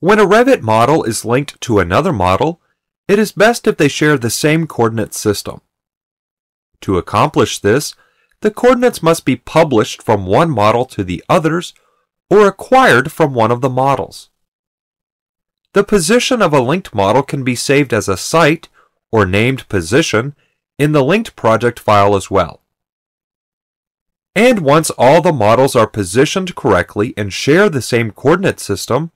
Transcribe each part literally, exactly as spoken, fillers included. When a Revit model is linked to another model, it is best if they share the same coordinate system. To accomplish this, the coordinates must be published from one model to the others or acquired from one of the models. The position of a linked model can be saved as a site or named position in the linked project file as well. And once all the models are positioned correctly and share the same coordinate system,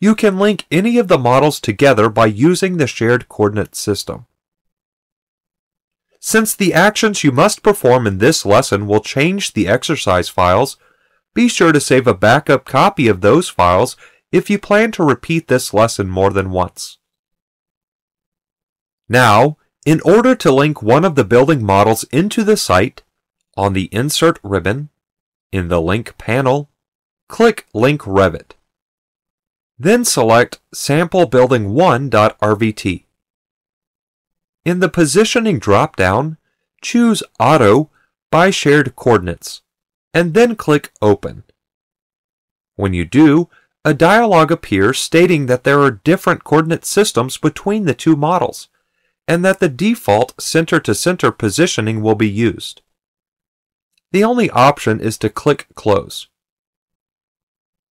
you can link any of the models together by using the shared coordinate system. Since the actions you must perform in this lesson will change the exercise files, be sure to save a backup copy of those files if you plan to repeat this lesson more than once. Now, in order to link one of the building models into the site, on the Insert ribbon, in the Link panel, click Link Revit. Then select Sample Building one dot R V T. In the Positioning drop-down, choose Auto by Shared Coordinates, and then click Open. When you do, a dialog appears stating that there are different coordinate systems between the two models, and that the default center-to-center positioning will be used. The only option is to click Close.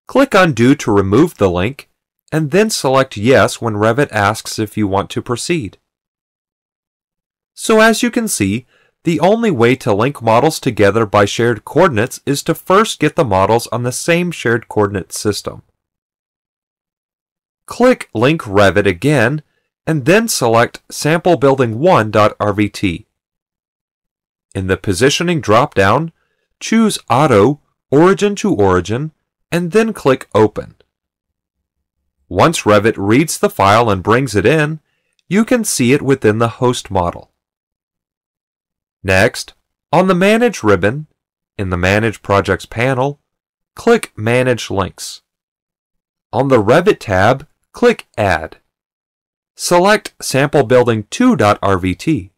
Click Undo to remove the link, and then select Yes when Revit asks if you want to proceed. So as you can see, the only way to link models together by shared coordinates is to first get the models on the same shared coordinate system. Click Link Revit again, and then select Sample Building one dot R V T. In the Positioning drop-down, choose Auto, Origin to Origin, and then click Open. Once Revit reads the file and brings it in, you can see it within the host model. Next, on the Manage ribbon, in the Manage Projects panel, click Manage Links. On the Revit tab, click Add. Select Sample Building two dot R V T.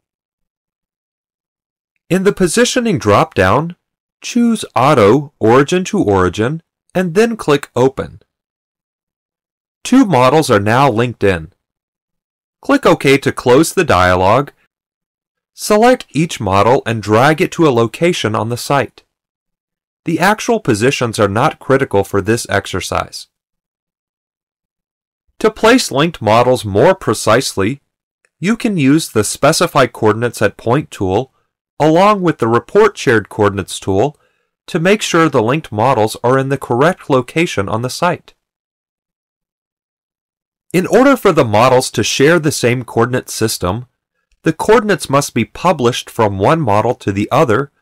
In the Positioning drop-down, choose Auto, Origin to Origin, and then click Open. Two models are now linked in. Click OK to close the dialog. Select each model and drag it to a location on the site. The actual positions are not critical for this exercise. To place linked models more precisely, you can use the Specify Coordinates at Point tool along with the Report Shared Coordinates tool to make sure the linked models are in the correct location on the site. In order for the models to share the same coordinate system, the coordinates must be published from one model to the other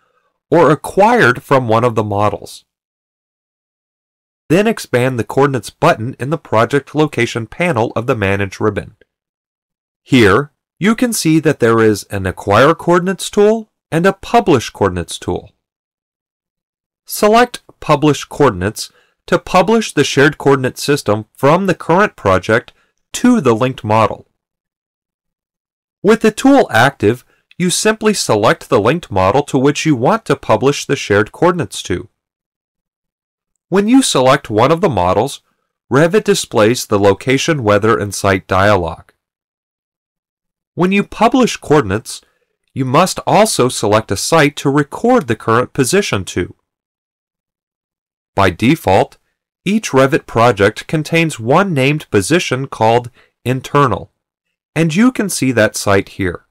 or acquired from one of the models. Then expand the Coordinates button in the Project Location panel of the Manage ribbon. Here, you can see that there is an Acquire Coordinates tool and a Publish Coordinates tool. Select Publish Coordinates to publish the shared coordinate system from the current project to the linked model. With the tool active, you simply select the linked model to which you want to publish the shared coordinates to. When you select one of the models, Revit displays the Location, Weather, and Site dialog. When you publish coordinates, you must also select a site to record the current position to. By default, each Revit project contains one named position called Internal, and you can see that site here.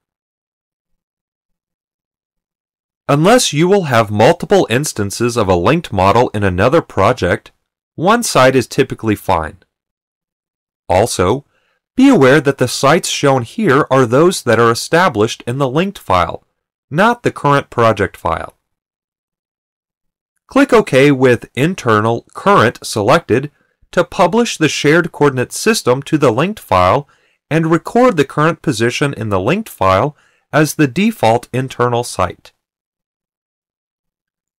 Unless you will have multiple instances of a linked model in another project, one site is typically fine. Also, be aware that the sites shown here are those that are established in the linked file, not the current project file. Click OK with Internal Current selected to publish the shared coordinate system to the linked file and record the current position in the linked file as the default internal site.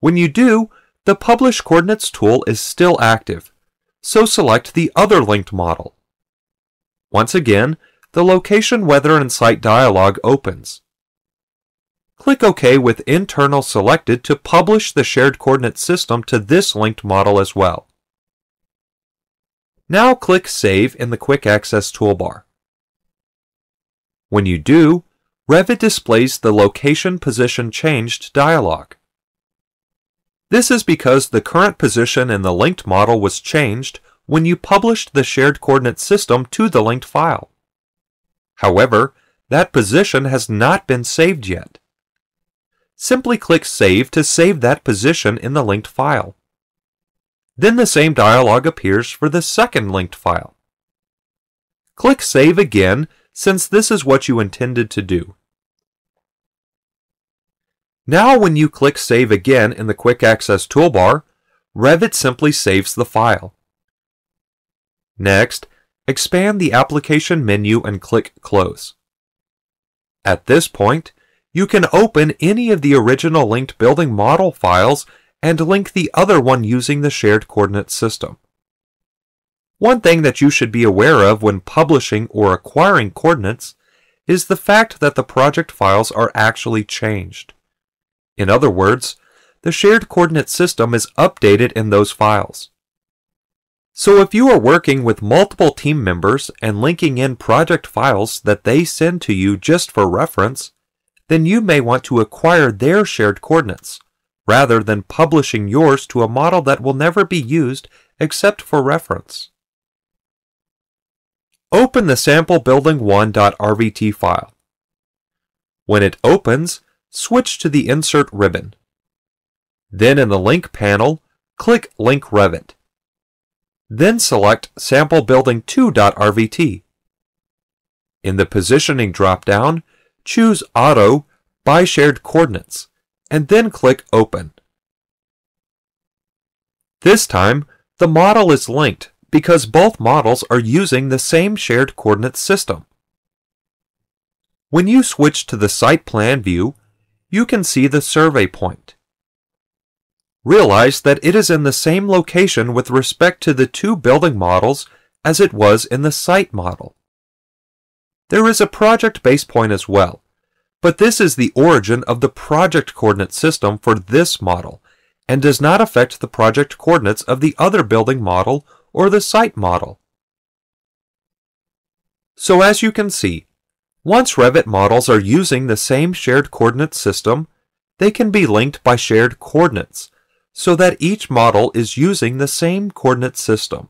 When you do, the Publish Coordinates tool is still active, so select the other linked model. Once again, the Location, Weather, and Site dialog opens. Click OK with Internal selected to publish the shared coordinate system to this linked model as well. Now click Save in the Quick Access toolbar. When you do, Revit displays the Location Position Changed dialog. This is because the current position in the linked model was changed when you published the shared coordinate system to the linked file. However, that position has not been saved yet. Simply click Save to save that position in the linked file. Then the same dialog appears for the second linked file. Click Save again, since this is what you intended to do. Now when you click Save again in the Quick Access toolbar, Revit simply saves the file. Next, expand the Application menu and click Close. At this point, you can open any of the original linked building model files and link the other one using the shared coordinate system. One thing that you should be aware of when publishing or acquiring coordinates is the fact that the project files are actually changed. In other words, the shared coordinate system is updated in those files. So if you are working with multiple team members and linking in project files that they send to you just for reference, then you may want to acquire their shared coordinates, rather than publishing yours to a model that will never be used except for reference. Open the Sample Building one dot R V T file. When it opens, switch to the Insert ribbon. Then in the Link panel, click Link Revit. Then select Sample Building two dot R V T. In the Positioning drop-down, choose Auto by Shared Coordinates, and then click Open. This time, the model is linked because both models are using the same shared coordinate system. When you switch to the Site Plan view, you can see the survey point. Realize that it is in the same location with respect to the two building models as it was in the site model. There is a project base point as well, but this is the origin of the project coordinate system for this model and does not affect the project coordinates of the other building model or the site model. So as you can see, once Revit models are using the same shared coordinate system, they can be linked by shared coordinates, so that each model is using the same coordinate system.